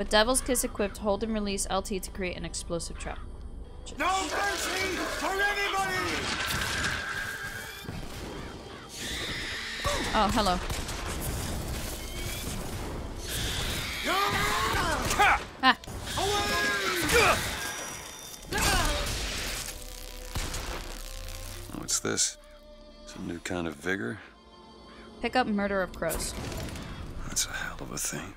But Devil's Kiss equipped hold and release LT to create an explosive trap. No mercy for anybody! Oh, hello. Ah. What's this? Some new kind of vigor? Pick up Murder of Crows. That's a hell of a thing.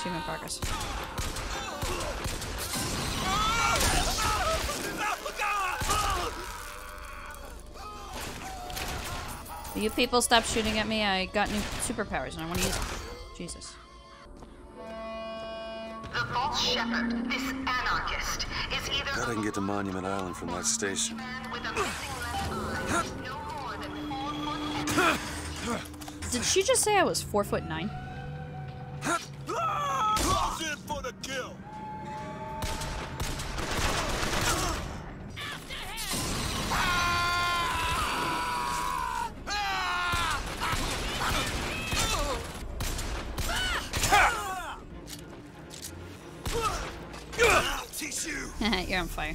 Achievement progress. Will you people stop shooting at me? I got new superpowers and I want to use them. Jesus. The False Shepherd, this anarchist, is either... I can get to Monument Island from that station. Did she just say I was 4'9"? You're on fire.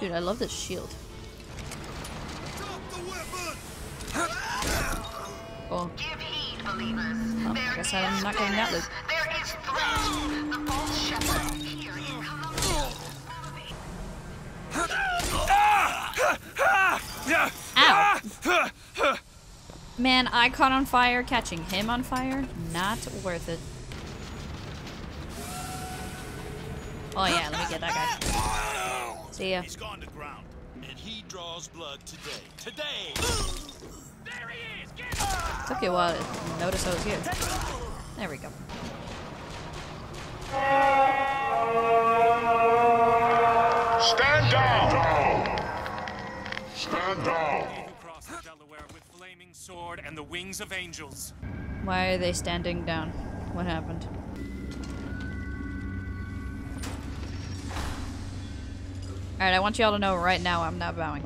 Dude, I love this shield. Oh. Well, I guess I'm not getting that loop. Ow! Man, I caught on fire. Catching him on fire? Not worth it. Oh yeah, let me get that guy. See ya. He's gone to ground, and he draws blood today. There he is. Get him. Took you a while to notice I was here. There we go. Stand down. Stand down. Across the Delaware with flaming sword and the wings of angels. Why are they standing down? What happened? Alright, I want y'all to know right now I'm not bowing.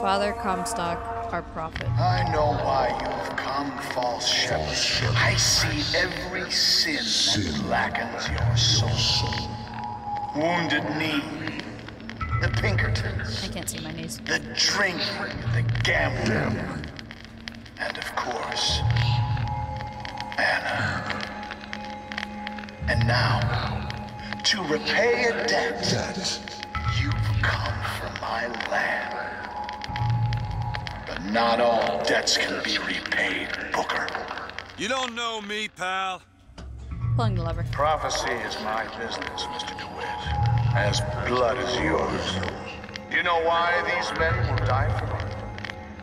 Father Comstock, our prophet. I know why you've come, false shepherd. I see every sin that blackens your soul. Wounded Knee. The Pinkertons. I can't see my knees. The drinking, the gambling. And of course, Anna. And now... to repay a debt, you've come from my land. But not all debts can be repaid, Booker. You don't know me, pal. Pulling the lever. Prophecy is my business, Mr. DeWitt. As blood is yours. Do you know why these men will die for me?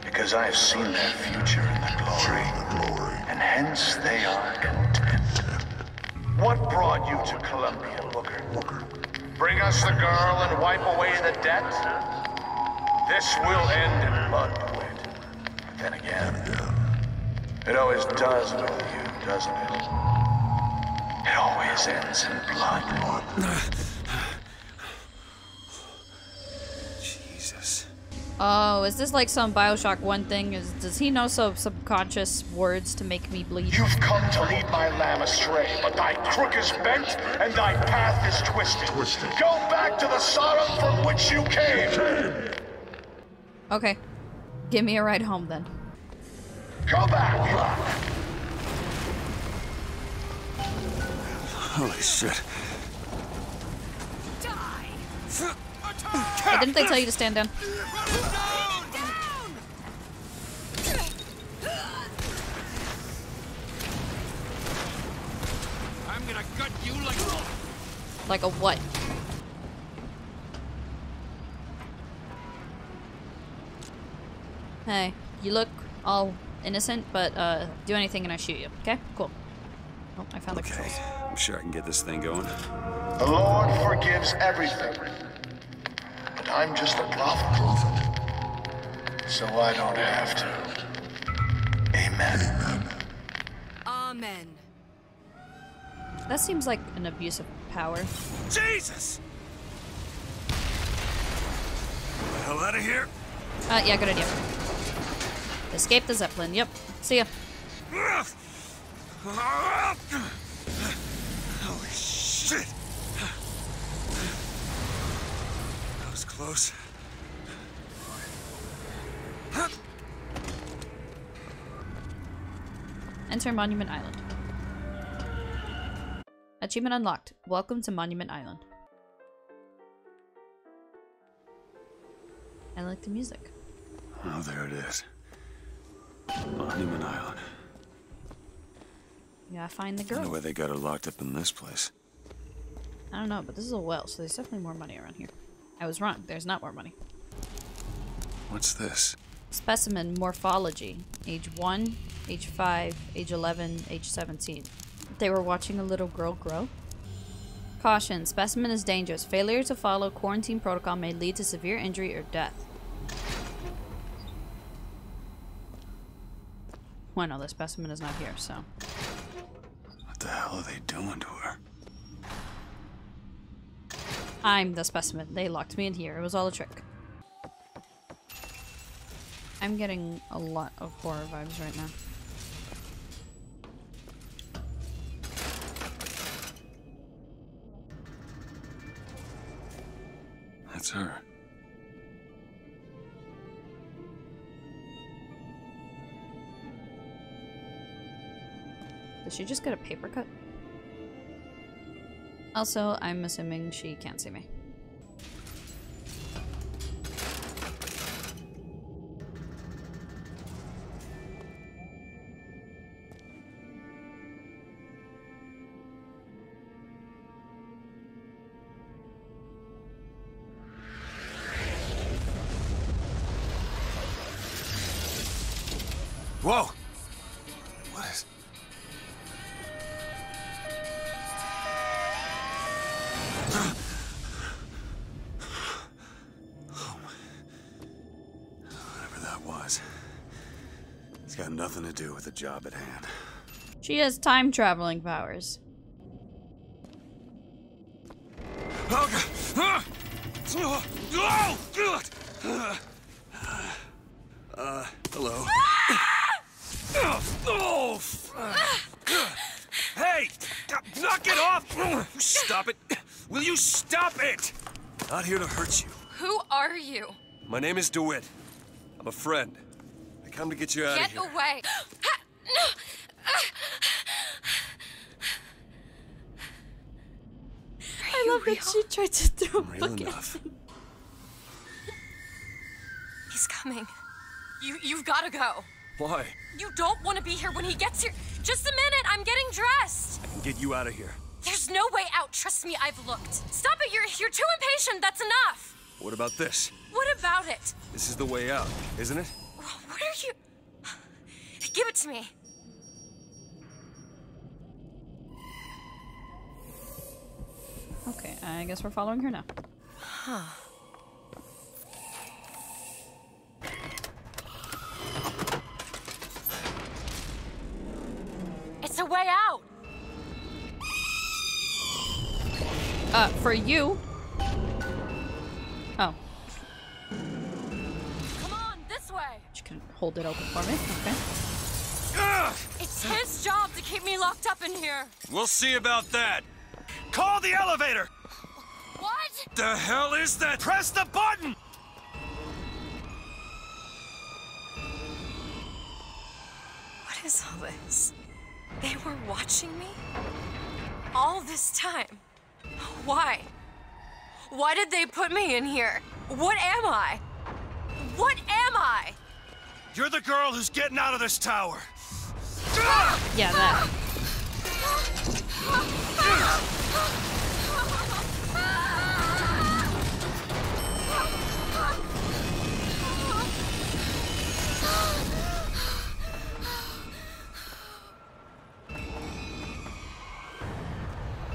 Because I've seen their future in the glory, and hence they are content. What brought you to Columbia, Booker? Bring us the girl and wipe away the debt? This will end in blood, DeWitt. But then again, it always does with you, doesn't it? It always ends in blood. Jesus. Oh, is this like some BioShock 1 thing? Does he know some subconscious words to make me bleed? You've come to lead my lamb astray, but thy crook is bent and thy path is twisted. Go back to the Sodom from which you came. Okay. Give me a ride home then. Go back. Holy shit. Die. Hey, didn't they tell you to stand down? I'm gonna gut you like a what? Hey, you look all innocent, but do anything and I shoot you. Okay? Cool. Oh, I found the controls. I'm sure I can get this thing going. The Lord forgives everything, but I'm just a prophet, so I don't have to. Amen. Amen. That seems like an abuse of power. Jesus! Get the hell out of here. Yeah, good idea. Escape the Zeppelin. Yep. See ya. Holy shit! That was close. Enter Monument Island. Achievement unlocked. Welcome to Monument Island. I like the music. Oh, there it is. Monument Island. Yeah, I find the girl. I don't know why they got her locked up in this place. I don't know, but this is a well, so there's definitely more money around here. I was wrong. There's not more money. What's this? Specimen morphology. Age 1, age 5, age 11, age 17. They were watching a little girl grow? Caution. Specimen is dangerous. Failure to follow quarantine protocol may lead to severe injury or death. Well, no, the specimen is not here, so... What the hell are they doing to her? I'm the specimen. They locked me in here. It was all a trick. I'm getting a lot of horror vibes right now. That's her. Did she just get a paper cut? Also, I'm assuming she can't see me. Whoa! What is... Oh my... Whatever that was. It's got nothing to do with the job at hand. She has time traveling powers. Oh God! Hello. Oh! Hey! Knock it off! Stop it! Will you stop it? Not here to hurt you. Who are you? My name is DeWitt. I'm a friend. I come to get you out of here. Get away! No! I love that she tried to throw a bucket. Enough. He's coming. You've got to go. Why? You don't want to be here when he gets here. Just a minute, I'm getting dressed. I can get you out of here. There's no way out. Trust me, I've looked. Stop it. You're too impatient. That's enough. What about this? What about it? This is the way out, isn't it? What are you... Give it to me. Okay, I guess we're following her now. Huh. A way out. For you. Oh. Come on, this way. She can hold it open for me. Okay. It's his job to keep me locked up in here. We'll see about that. Call the elevator. What? The hell is that? Press the button. What is all this? They were watching me? All this time? Why? Why did they put me in here? What am I? What am I? You're the girl who's getting out of this tower. Yeah, that.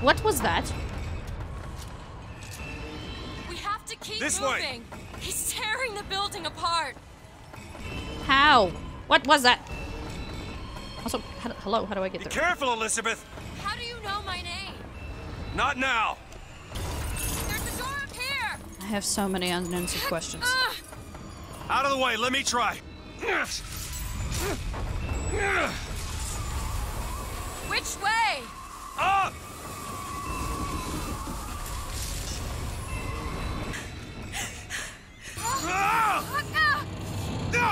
What was that? We have to keep moving. This way. He's tearing the building apart. How? What was that? Also, hello, how do I get there? Be careful, Elizabeth. How do you know my name? Not now. There's a door up here. I have so many unanswered questions. Out of the way, let me try. Which way? Up! No! No!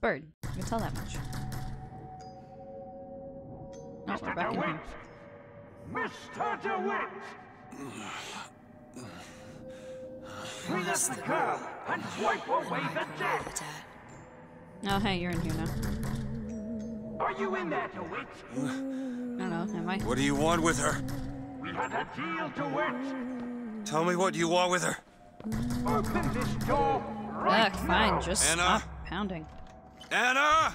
Bird. I can tell that much. No, Mr. DeWitt! Mr. DeWitt! Free us the girl and wipe away the debt! Oh, hey, you're in here now. Are you in there, DeWitt? I don't know, am I? What do you want with her? We had a deal, DeWitt! Tell me what you want with her. Open this door right now. Fine, just stop pounding. Anna!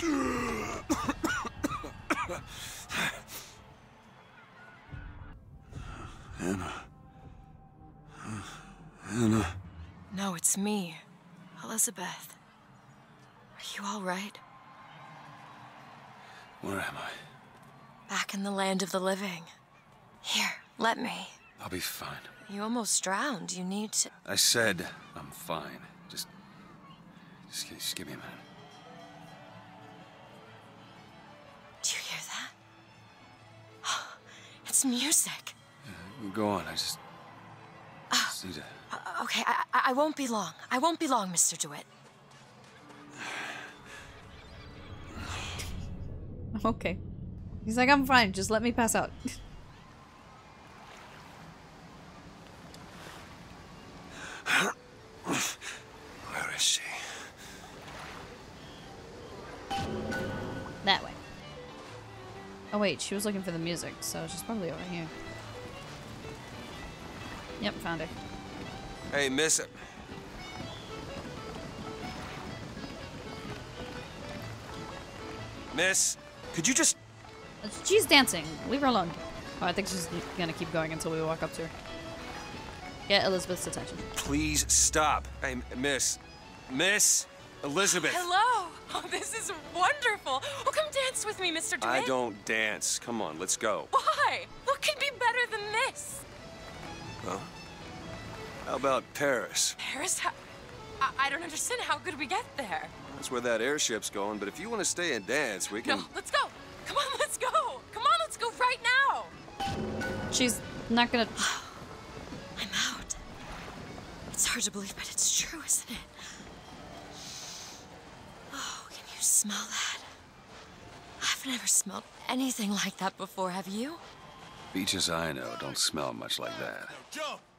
Anna. Anna. No, it's me, Elizabeth. Are you all right? Where am I? Back in the land of the living. Here, let me. I'll be fine. You almost drowned. You need to... I said I'm fine. Just give me a minute. Do you hear that? Oh, it's music. Go on, I just... need to... okay, I won't be long. I won't be long, Mr. DeWitt. Okay. He's like, I'm fine. Just let me pass out. Where is she? That way. Oh wait, she was looking for the music, so she's probably over here. Yep, found her. Hey, miss it. Miss, could you just... She's dancing. Leave her alone. Oh, I think she's gonna keep going until we walk up to her. Get Elizabeth's attention. Please stop. Hey, miss. Miss Elizabeth. Hello. Oh, this is wonderful. Oh, come dance with me, Mr. DeWitt. I don't dance. Come on, let's go. Why? What could be better than this? Well, how about Paris? Paris? I don't understand. How could we get there? That's where that airship's going, but if you want to stay and dance, we can... No, let's go. Come on, let's go. Come on, let's go right now. She's not gonna... I'm out. It's hard to believe, but it's true, isn't it? Smell that? I've never smelled anything like that before, have you? Beaches I know don't smell much like that.